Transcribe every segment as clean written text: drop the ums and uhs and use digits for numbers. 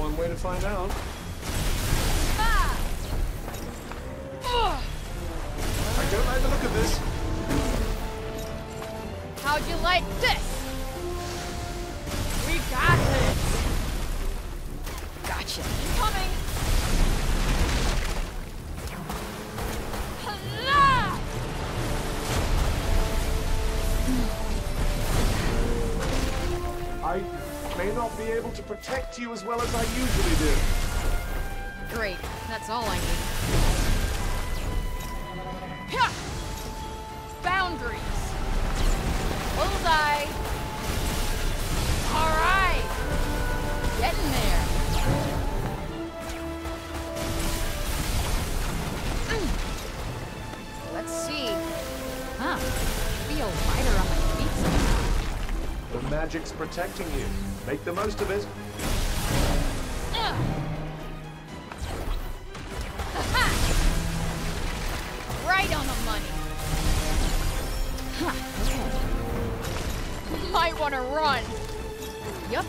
one way to find out. I don't like the look of this. How'd you like this? We got this. Gotcha. Incoming. I may not be able to protect you as well as I usually do. Great. That's all I need. Hyah! Boundaries. Bullseye. All right. Get in there. Let's see. Huh. Feel lighter on my feet somehow. The magic's protecting you. Make the most of it. Right on the money. Okay. Might want to run. Yup.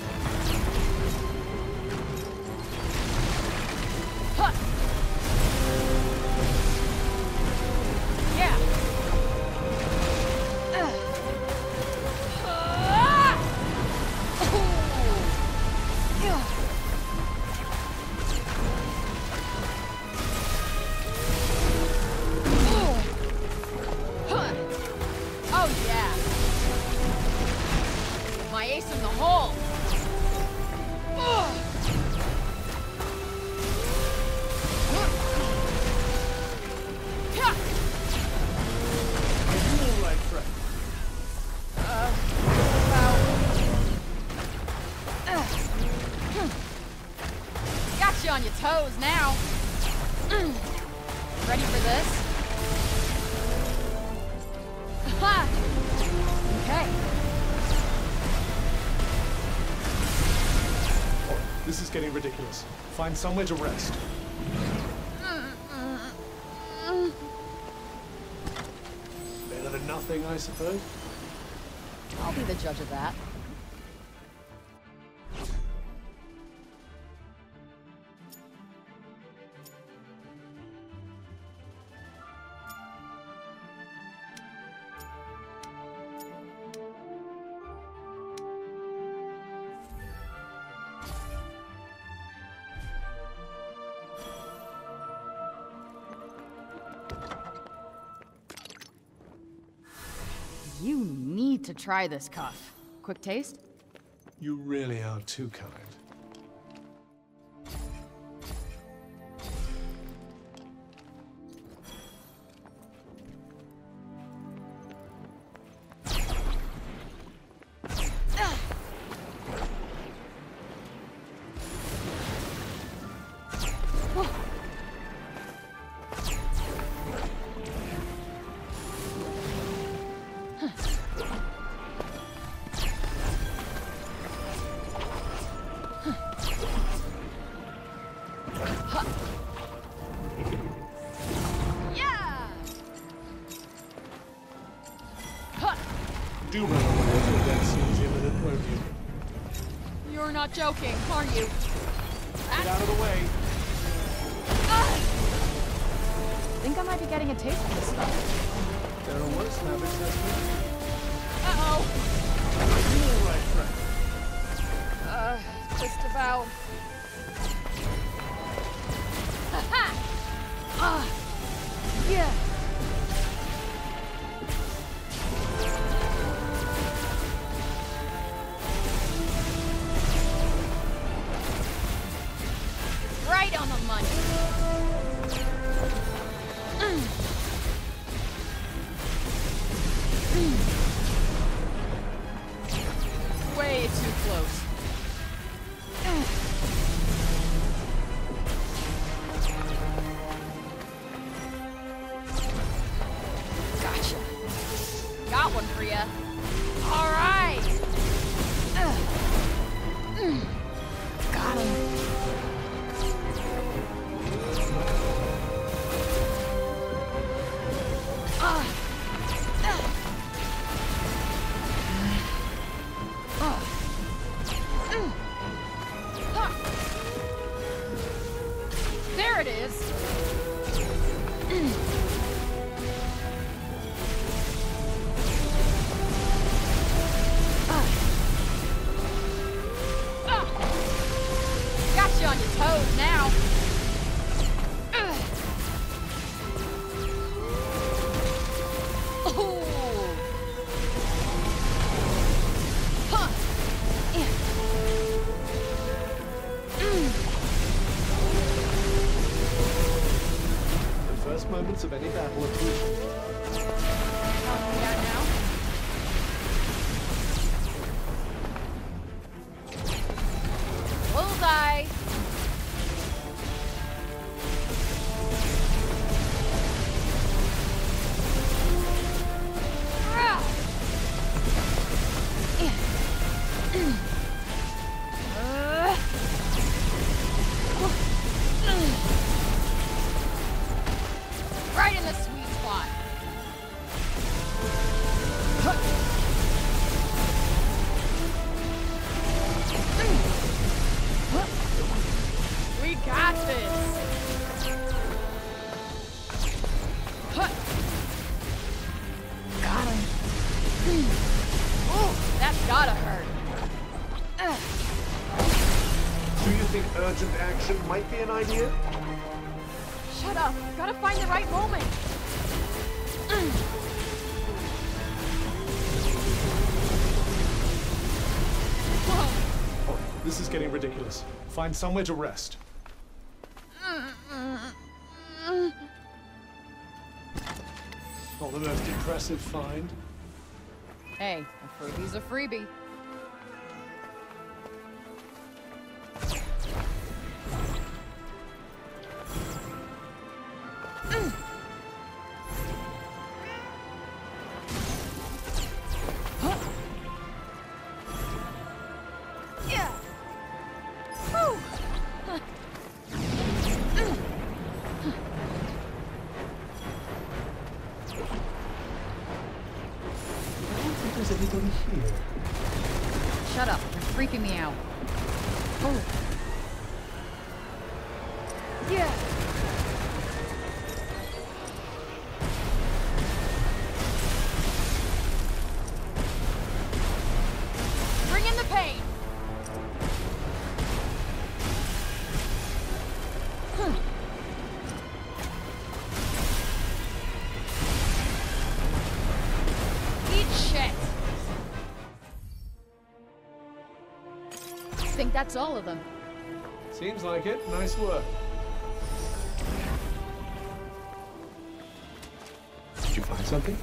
Toes now. Ready for this? Ha! Okay. Oh, this is getting ridiculous. Find somewhere to rest. Better than nothing, I suppose. I'll be the judge of that. You need to try this cuff. Quick taste? You really are too kind. Do run away until that seems imminent, won't you? You're not joking, are you? Get out of the way. I think I might be getting a taste of this stuff. There are worse habits, that's me. Uh-oh. Are you all right, friend? Just about. Ha-ha! Yeah. Way too close. Gotcha. Got one for ya. All right. Got him. it is. Got you on your toes now. Moments of any battle of vision. Help me out now. Bullseye! Right in the sweet spot. We got this. Got him. Oh, that's gotta hurt. Do you think urgent action might be an idea? Shut up! Gotta find the right moment! Oh, this is getting ridiculous. Find somewhere to rest. Not the most impressive find. Hey, a freebie's a freebie. There's anybody here. Shut up, you're freaking me out. Oh. Yeah. Bring in the pain. I think that's all of them. Seems like it. Nice work. Did you find something?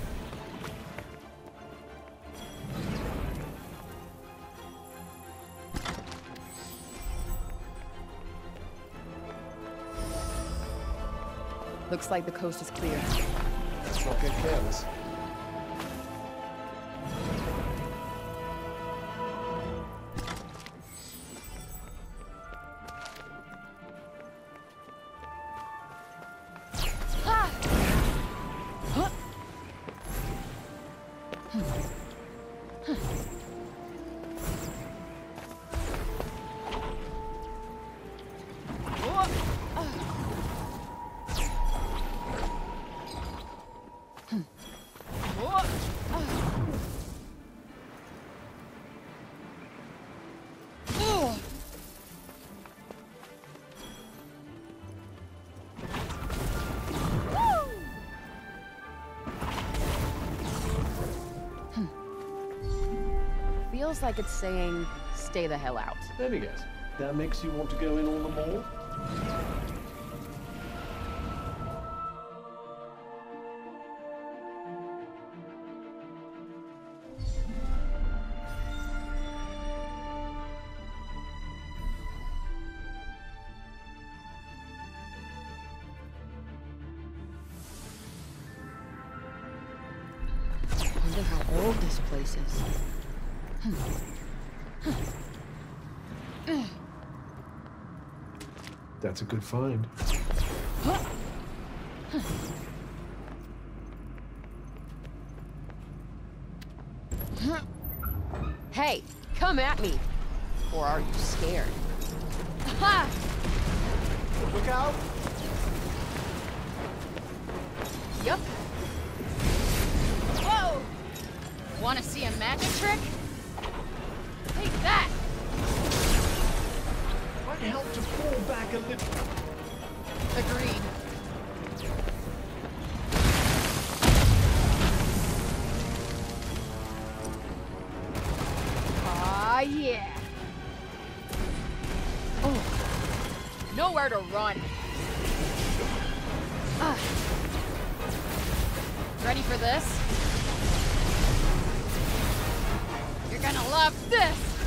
Looks like the coast is clear. Let's not get careless. Feels like it's saying, stay the hell out. There we go. That makes you want to go in all the more? I wonder how old this place is. That's a good find. Hey, come at me! Or are you scared? Look out! Yup. Whoa! Wanna see a magic trick? Take that! Might help to pull back a little. Agreed. Aw, yeah. Oh. Nowhere to run. Ready for this? You're gonna love this!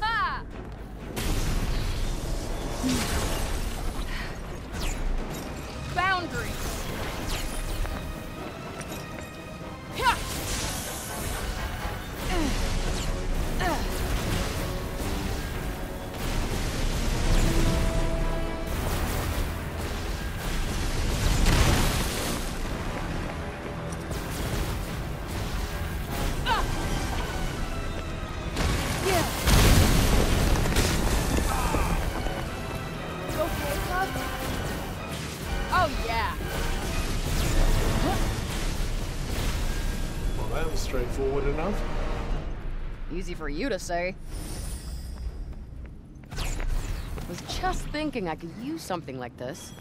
Ha! Boundaries! Straightforward enough. Easy for you to say. Was just thinking I could use something like this.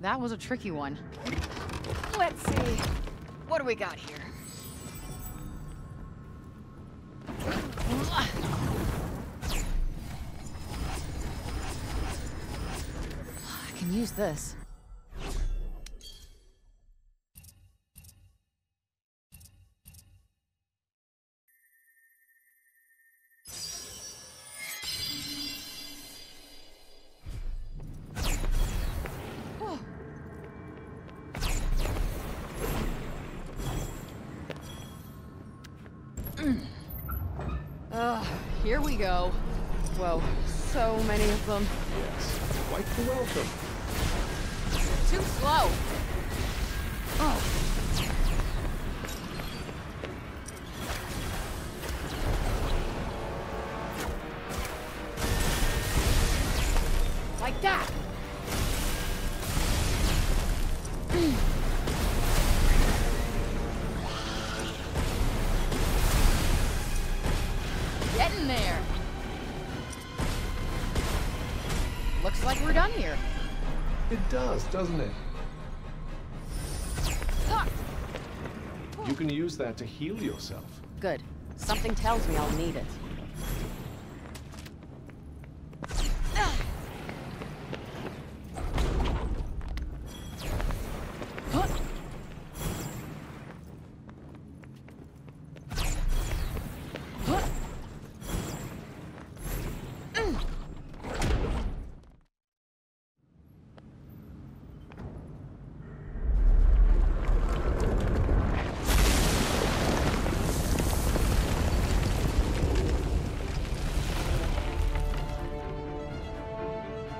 That was a tricky one. Let's see. What do we got here? I can use this. Here we go. Whoa, so many of them. Yes, quite the welcome. Too slow. Oh. Doesn't it? You can use that to heal yourself. Good. Something tells me I'll need it.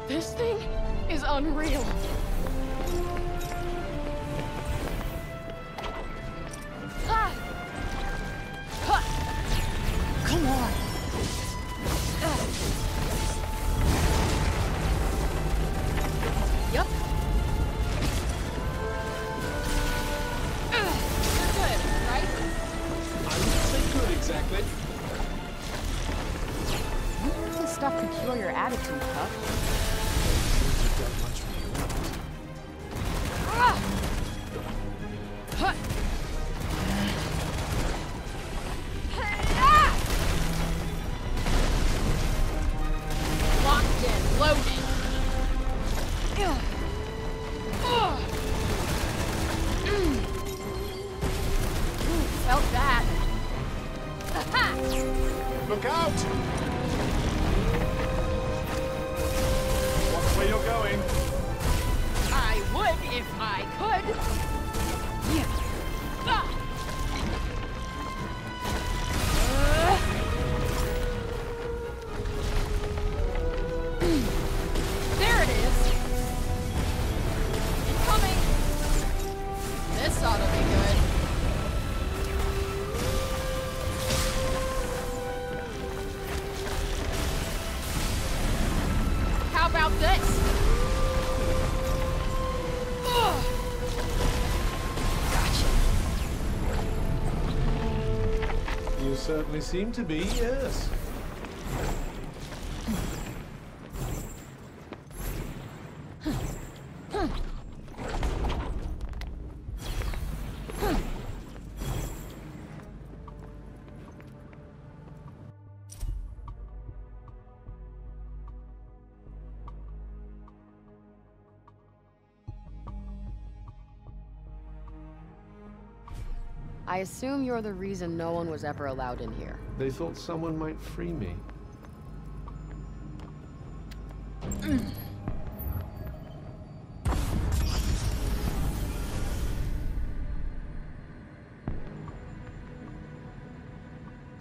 This thing is unreal. Ah! Ha! Come on. Yup. You're good, right? I wouldn't say good exactly. I wonder if this stuff could cure your attitude, huh? That much for you. Certainly seem to be, yes. I assume you're the reason no one was ever allowed in here. They thought someone might free me.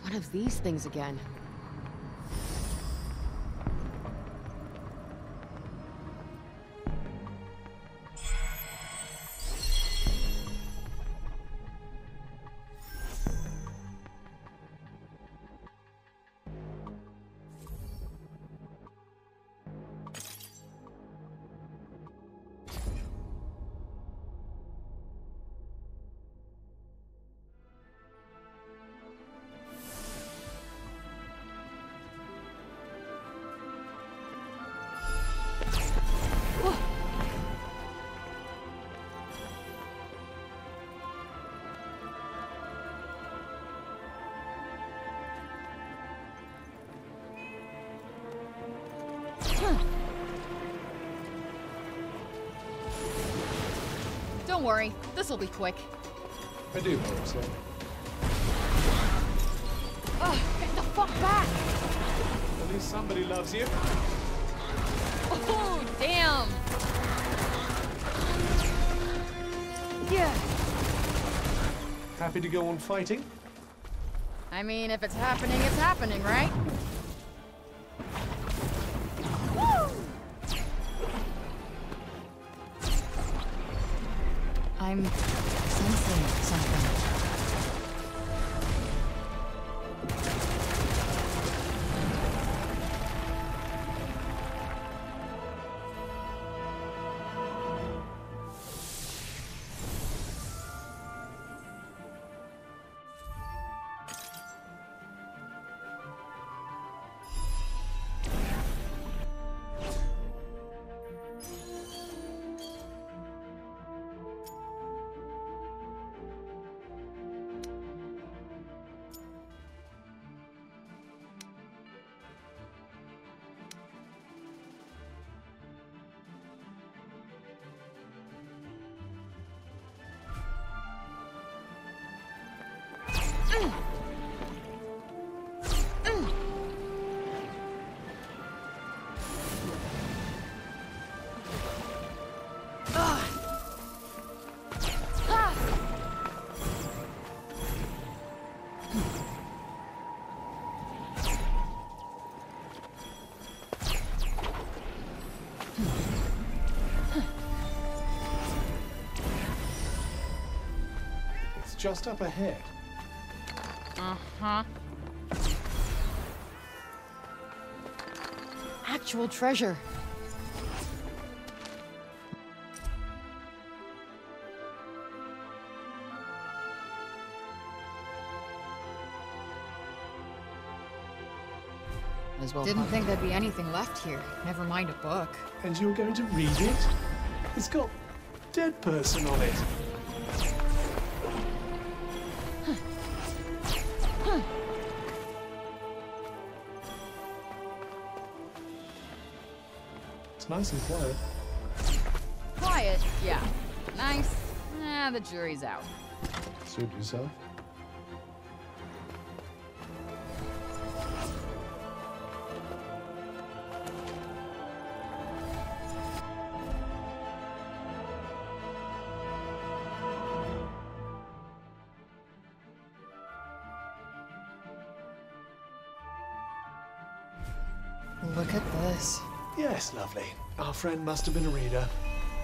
One of these things again. Don't worry, this will be quick. I do hope so. Ugh, get the fuck back! At least somebody loves you. Oh, damn! Yeah. Happy to go on fighting? I mean, if it's happening, right? I'm sensing just up ahead. Uh-huh. Actual treasure. As well. Didn't think there'd be anything left here. Never mind a book. And you're going to read it? It's got dead person on it. It's nice and quiet. Quiet, yeah. Nice. Ah, the jury's out. Suit yourself. Look at this. Yes, lovely. Our friend must have been a reader.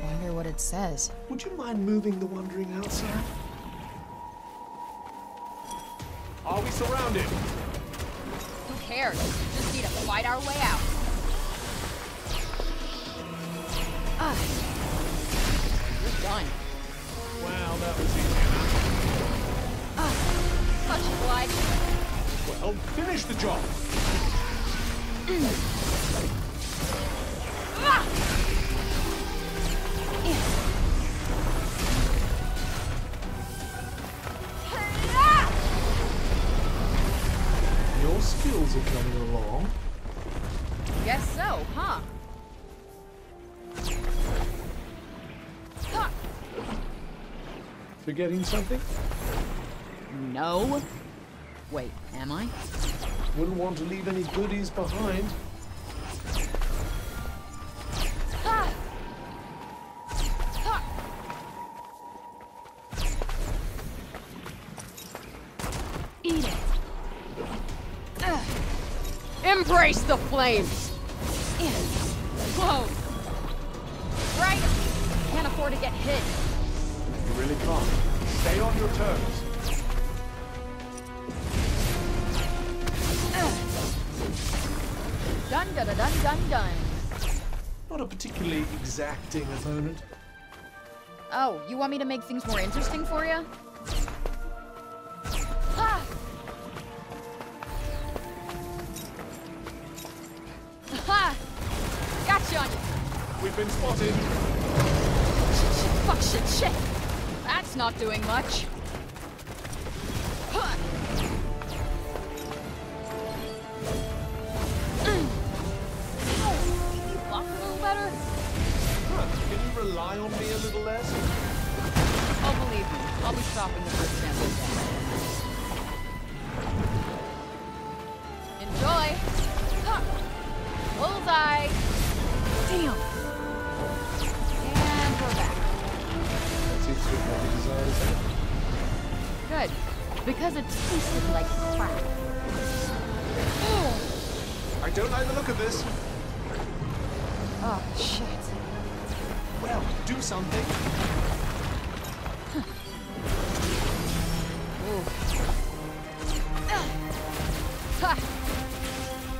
Wonder what it says. Would you mind moving the wandering outside? Are we surrounded? Who cares? We just need to fight our way out. You're done. Wow, that was easy enough. Such a glide. Well, finish the job. Your skills are coming along. Guess so, huh? Forgetting something? No. Wait, am I? Wouldn't want to leave any goodies behind. Eat it. Embrace the flames. Whoa. Right? Can't afford to get hit. You really can't. Stay on your toes. Dun-dun-dun-dun-dun. Not a particularly exacting opponent. Oh, you want me to make things more interesting for you? Ha! Gotcha on you! We've been spotted! Fuck, shit, shit! That's not doing much. Rely on me a little less? Oh, believe me, I'll be stopping the first chance I get. Enjoy! Huh. Bullseye! Damn! And we're back. That seems to be what we desired. Good, because it tasted like crap. I don't like the look of this. Oh, shit. Well, do something.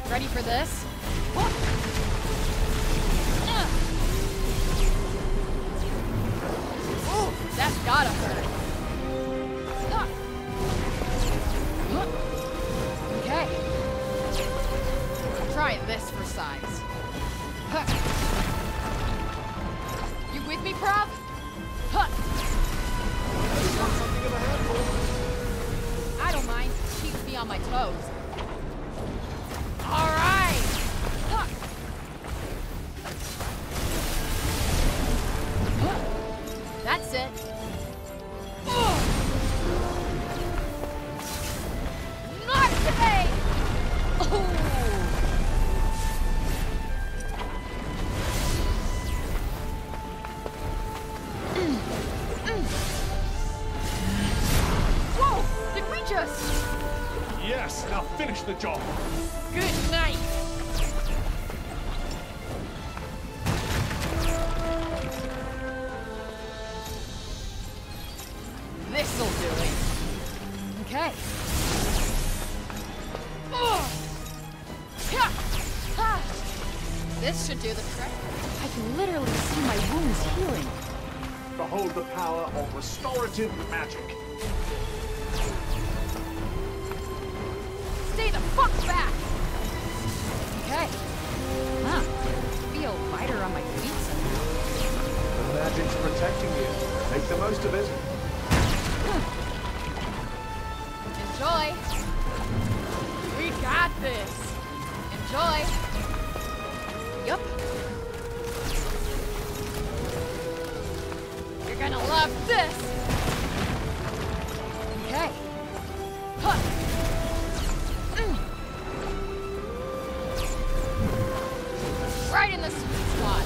Ready for this? Oh, that's gotta hurt. Okay. Try this for size. With me, prop? Huh. That's not something of a handful. I don't mind. She keeps me on my toes. All right. Huh. Huh. That's it. Not today. Oh. Yes, now finish the job. Good night. This'll do it. Okay. This should do the trick. I can literally see my wounds healing. Behold the power of restorative magic. Stay the fuck back! Okay. Feel lighter on my feet somehow. That Magic's protecting you. Make the most of it. Enjoy. We got this. Enjoy. Yup. You're gonna love this. Okay. Huh. Right in the sweet spot.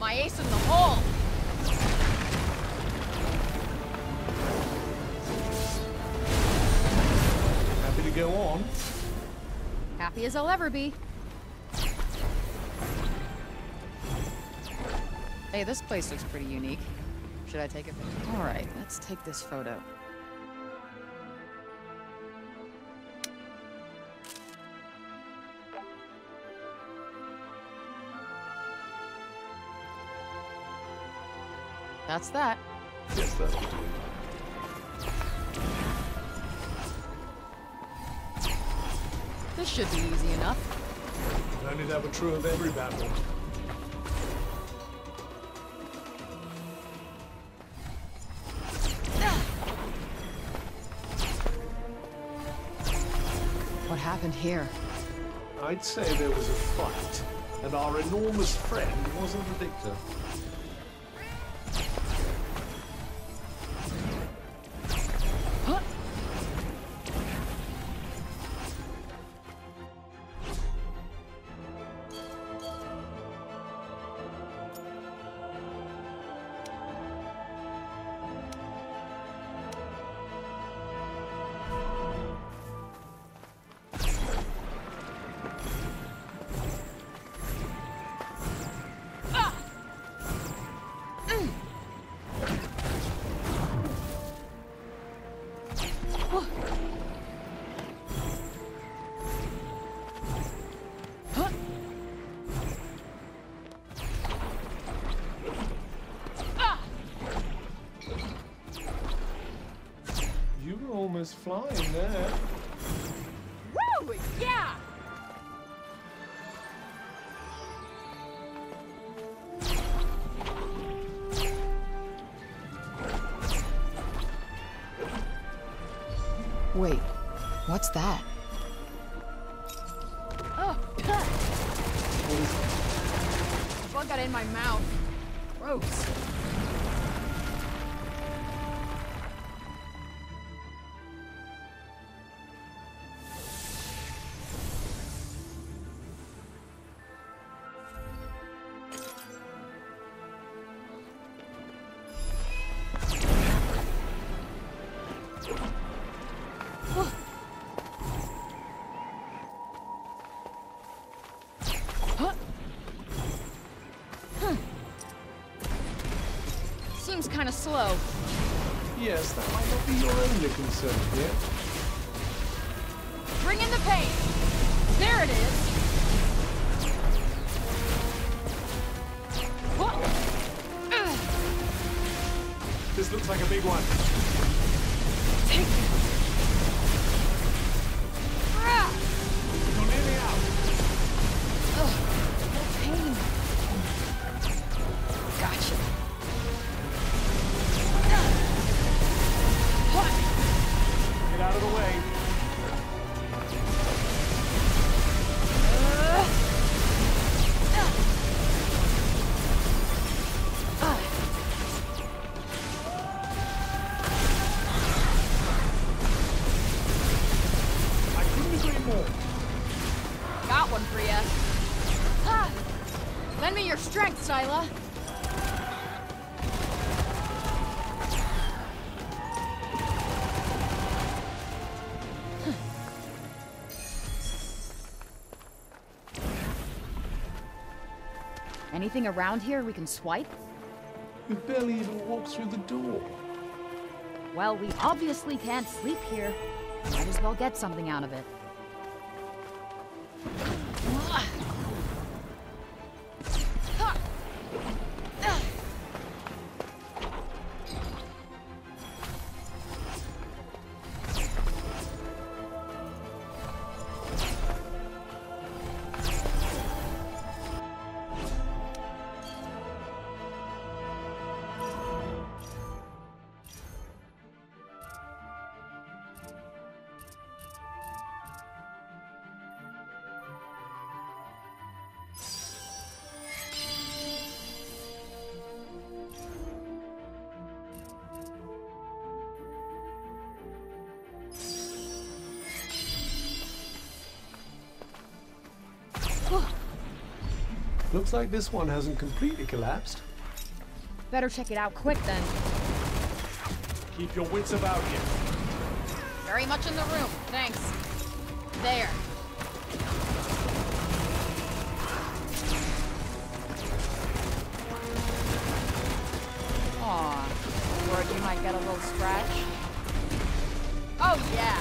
My ace in the hole. Go on. Happy as I'll ever be. Hey, this place looks pretty unique. Should I take a photo? All right, let's take this photo. That's that. Yes, that'll do. This should be easy enough. If only that were true of every battle. What happened here? I'd say there was a fight, and our enormous friend wasn't the victor. Flying there. Woo! Yeah! Wait, what's that? Oh, the bug got in my mouth. Gross. Seems kind of slow. Yes, that might not be your only concern here. Bring in the pain. There it is. This looks like a big one. You're nearly out. Ugh, what pain. Gotcha. Get out of the way. Got one for ya. Ah, lend me your strength, Syla. Anything around here we can swipe? We barely even walked through the door. Well, we obviously can't sleep here. Might as well get something out of it. Looks like this one hasn't completely collapsed. Better check it out quick, then. Keep your wits about you. Very much in the room, thanks. There. Aw, worried you might get a little scratch. Oh, yeah.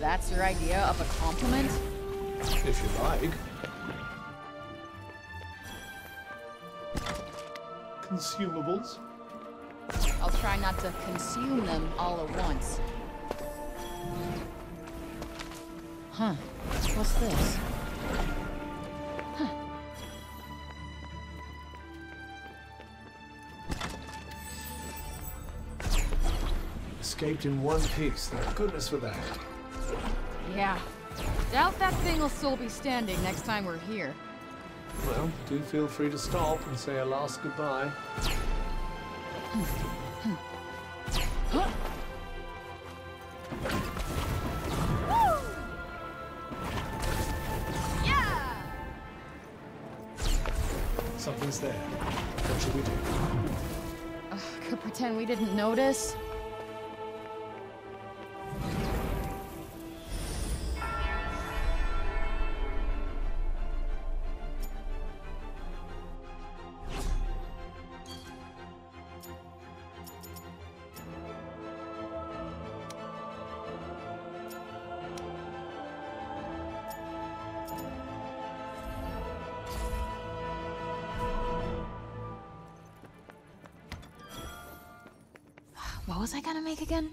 That's your idea of a compliment? If you like. Consumables? I'll try not to consume them all at once. Huh. What's this? Escaped in one piece, thank goodness for that. Yeah. Doubt that thing will still be standing next time we're here. Well, do feel free to stop and say our last goodbye. Yeah! Something's there. What should we do? Could pretend we didn't notice. What was I gonna make again?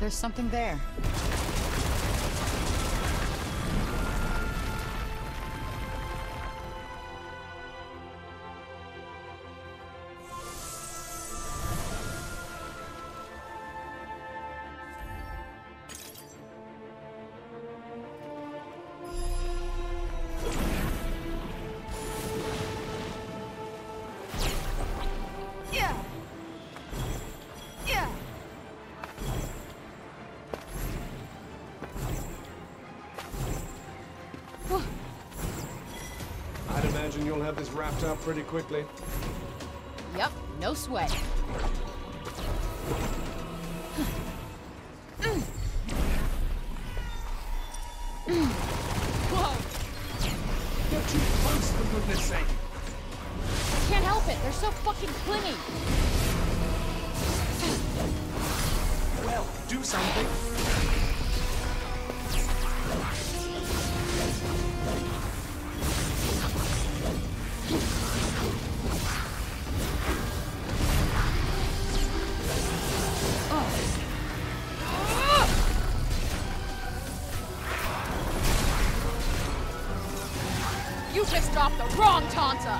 There's something there. You'll have this wrapped up pretty quickly. Yep, no sweat. Whoa! Get too close, for goodness sake! I can't help it, they're so fucking clingy! Well, do something! You pissed off the wrong Tanta!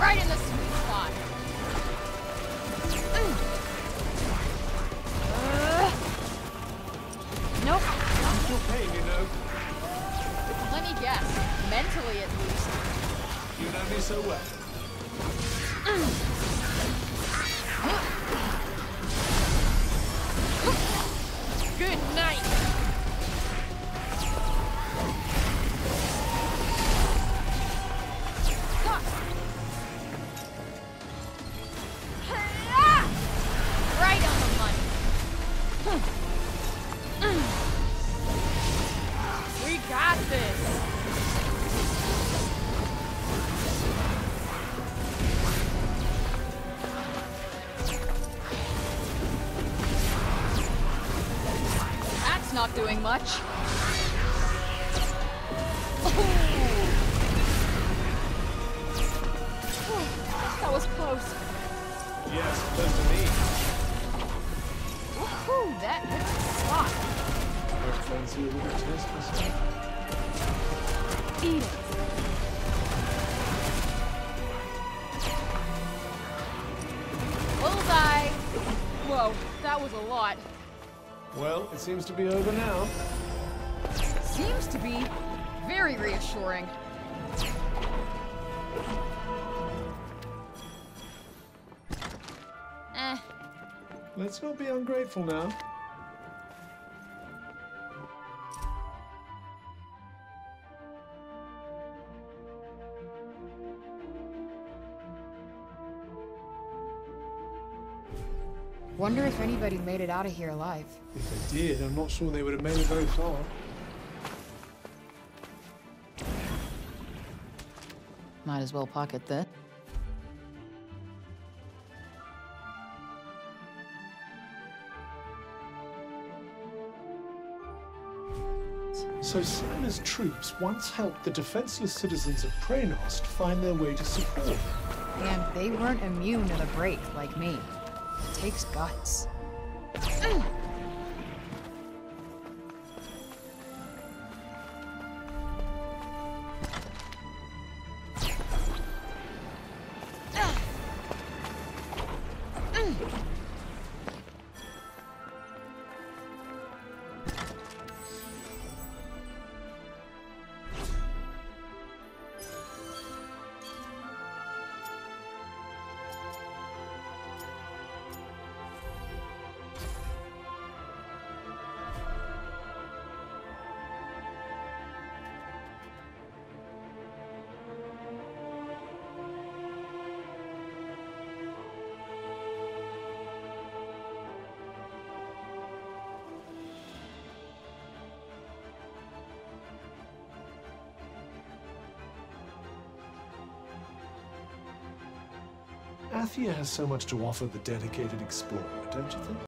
Right in the sweet spot! Nope. I'm still paying, you know. Let me guess. Mentally, at least. You know me so well. Good night! Not doing much. Oh. That was close. Yes, close to me. Woohoo, that hit the spot. I fancy a little taste for some. Eat it. Bullseye. Whoa, that was a lot. Well, it seems to be over now. Seems to be very reassuring. Let's not be ungrateful now. Wonder if anybody made it out of here alive. If they did, I'm not sure they would have made it very far. Might as well pocket that. So Sana's troops once helped the defenseless citizens of Praenost find their way to support. And they weren't immune to the break, like me. It takes guts. Athia has so much to offer the dedicated explorer, don't you think?